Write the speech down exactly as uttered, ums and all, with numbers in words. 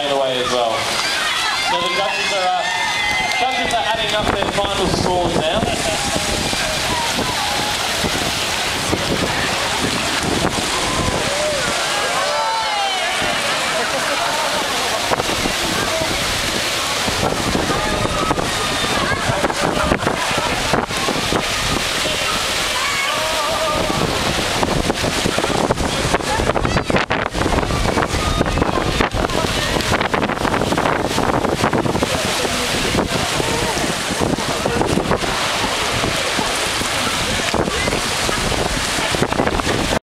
taken away as well. So the judges are, uh, judges are adding up their final scores now.